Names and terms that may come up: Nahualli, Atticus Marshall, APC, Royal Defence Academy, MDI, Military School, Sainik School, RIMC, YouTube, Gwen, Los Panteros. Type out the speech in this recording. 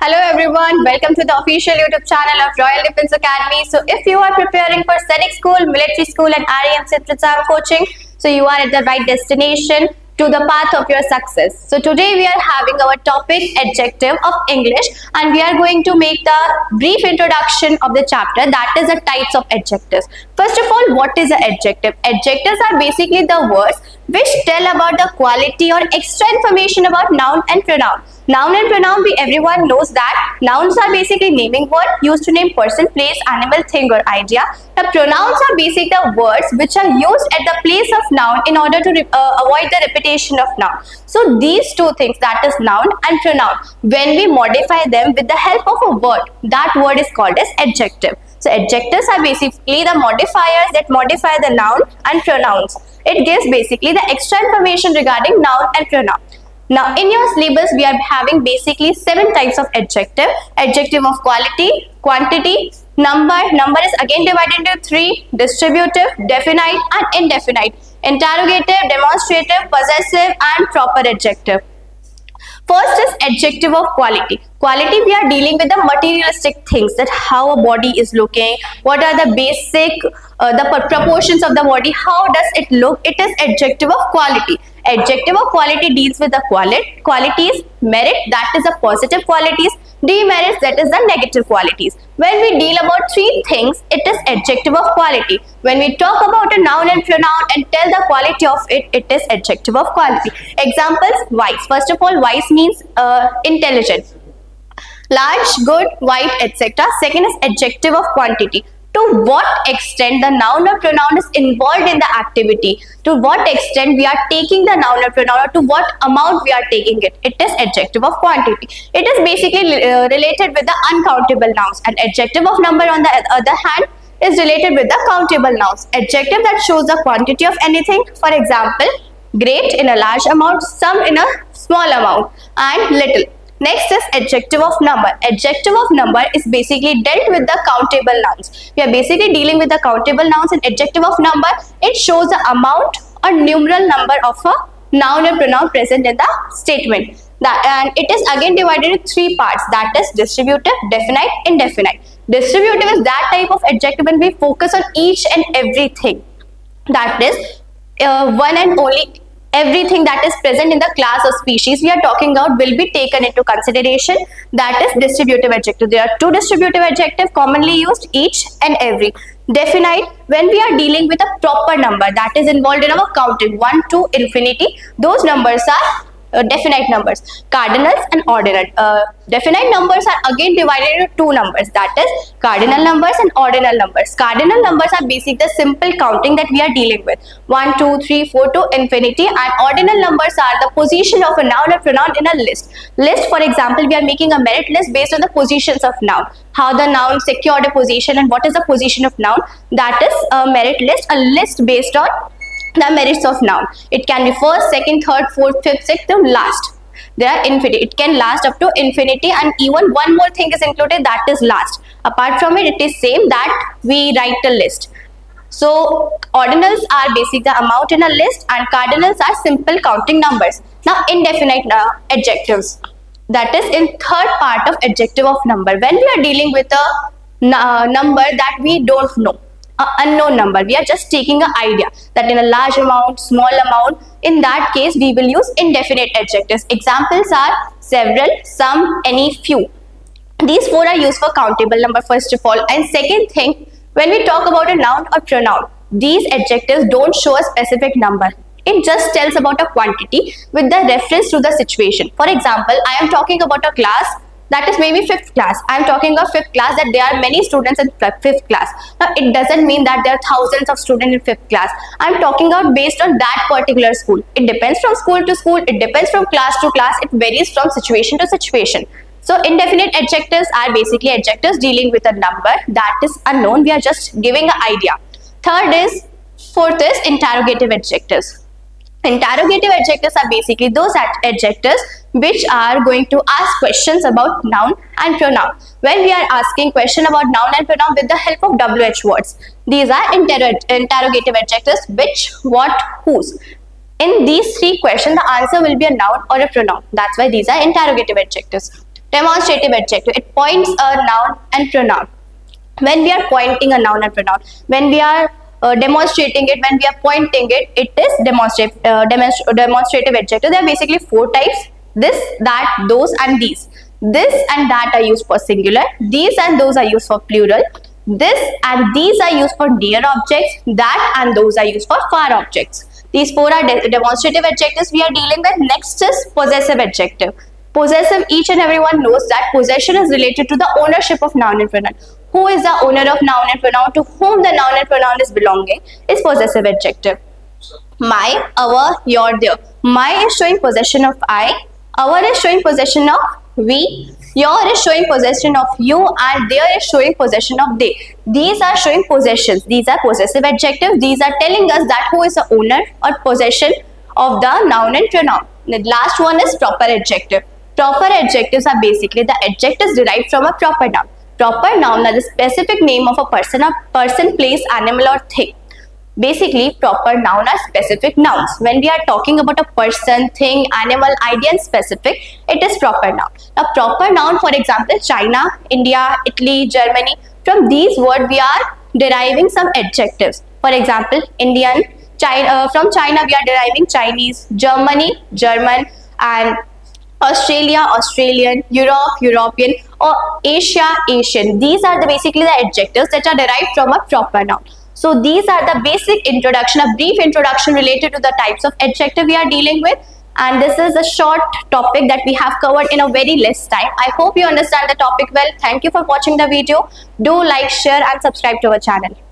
Hello everyone, welcome to the official YouTube channel of Royal Defence Academy. So if you are preparing for Sainik School, Military School and RIMC exam coaching, so you are at the right destination to the path of your success. So today we are having our topic adjective of English and we are going to make the brief introduction of the chapter, that is the types of adjectives. First of all, what is an adjective? Adjectives are basically the words which tell about the quality or extra information about noun and pronoun. Noun and pronoun, everyone knows that nouns are basically naming word used to name person, place, animal, thing or idea. The pronouns are basically the words which are used at the place of noun in order to avoid the repetition of noun. So these two things, that is noun and pronoun, when we modify them with the help of a word, that word is called as adjective. So adjectives are basically the modifiers that modify the noun and pronouns. It gives basically the extra information regarding noun and pronoun. Now in your syllabus we are having basically 7 types of adjective. Adjective of quality, quantity, number. Number is again divided into 3: distributive, definite and indefinite. Interrogative, demonstrative, possessive and proper adjective. First is adjective of quality. Quality, we are dealing with the materialistic things, that how a body is looking, what are the basic, the proportions of the body, how does it look. It is adjective of quality. Adjective of quality deals with the qualities, merit, that is the positive qualities, demerits, that is the negative qualities. When we deal about 3 things, it is adjective of quality. When we talk about a noun and pronoun and tell the quality of it, it is adjective of quality. Examples, wise. First of all, wise means intelligent. Large, good, wide, etc. Second is adjective of quantity. To what extent the noun or pronoun is involved in the activity, to what extent we are taking the noun or pronoun, or to what amount we are taking it, it is adjective of quantity. It is basically related with the uncountable nouns, and adjective of number on the other hand is related with the countable nouns. Adjective that shows the quantity of anything, for example, great in a large amount, some in a small amount and little. Next is adjective of number. Adjective of number is basically dealt with the countable nouns. We are basically dealing with the countable nouns, and adjective of number, it shows the amount or numeral number of a noun or pronoun present in the statement. And it is again divided into 3 parts, that is distributive, definite, indefinite. Distributive is that type of adjective when we focus on each and everything. That is one and only everything that is present in the class or species we are talking about will be taken into consideration. That is distributive adjective. There are 2 distributive adjectives commonly used, each and every. Definite, when we are dealing with a proper number that is involved in our counting, 1 to infinity, those numbers are definite numbers. Cardinals and ordinal. Definite numbers are again divided into 2 numbers, that is cardinal numbers and ordinal numbers. Cardinal numbers are basically the simple counting that we are dealing with, 1, 2, 3, 4 to infinity, and ordinal numbers are the position of a noun or pronoun in a list. List, for example, we are making a merit list based on the positions of noun, how the noun secured a position and what is the position of noun, that is a merit list, a list based on the merits of noun. It can be first, second, third, fourth, fifth, sixth and last. There are infinity. It can last up to infinity, and even one more thing is included, that is last. Apart from it, it is same that we write a list. So ordinals are basically the amount in a list, and cardinals are simple counting numbers. Now indefinite adjectives. That is in third part of adjective of number. When we are dealing with a number that we don't know. An unknown number, we are just taking an idea that in a large amount, small amount, in that case we will use indefinite adjectives. Examples are several, some, any, few. These 4 are used for countable number, first of all. And second thing, when we talk about a noun or pronoun, these adjectives don't show a specific number. It just tells about a quantity with the reference to the situation. For example, I am talking about a class that is maybe 5th class. I am talking of 5th class, that there are many students in 5th class. Now it doesn't mean that there are thousands of students in 5th class. I am talking about based on that particular school. It depends from school to school, it depends from class to class, it varies from situation to situation. So indefinite adjectives are basically adjectives dealing with a number that is unknown. We are just giving an idea. Fourth is interrogative adjectives. Interrogative adjectives are basically those adjectives which are going to ask questions about noun and pronoun. When we are asking questions about noun and pronoun with the help of WH words, these are interrogative adjectives, which, what, whose. In these 3 questions, the answer will be a noun or a pronoun. That's why these are interrogative adjectives. Demonstrative adjective. It points a noun and pronoun. When we are pointing a noun and pronoun, when we are demonstrating it, when we are pointing it, it is demonstrative. Demonstrative adjective. There are basically four types: this, that, those, and these. This and that are used for singular. These and those are used for plural. This and these are used for near objects. That and those are used for far objects. These four are demonstrative adjectives we are dealing with. Next is possessive adjective. Possessive, each and everyone knows that possession is related to the ownership of noun and pronoun. Who is the owner of noun and pronoun? To whom the noun and pronoun is belonging is possessive adjective. My, our, your, their. My is showing possession of I. Our is showing possession of we, your is showing possession of you, and their is showing possession of they. These are showing possessions. These are possessive adjectives. These are telling us that who is the owner or possession of the noun and pronoun. The last one is proper adjective. Proper adjectives are basically the adjectives derived from a proper noun. Proper noun are the specific name of a person, place, animal, or thing. Basically, proper noun are specific nouns. When we are talking about a person, thing, animal, idea, and specific, it is proper noun. Now, proper noun, for example, China, India, Italy, Germany. From these words, we are deriving some adjectives. For example, Indian, China. From China, we are deriving Chinese. Germany, German, and Australia, Australian. Europe, European, or Asia, Asian. These are basically the adjectives that are derived from a proper noun. So these are the basic introduction, a brief introduction related to the types of adjective we are dealing with, and this is a short topic that we have covered in a very less time. I hope you understand the topic well. Thank you for watching the video. Do like, share and subscribe to our channel.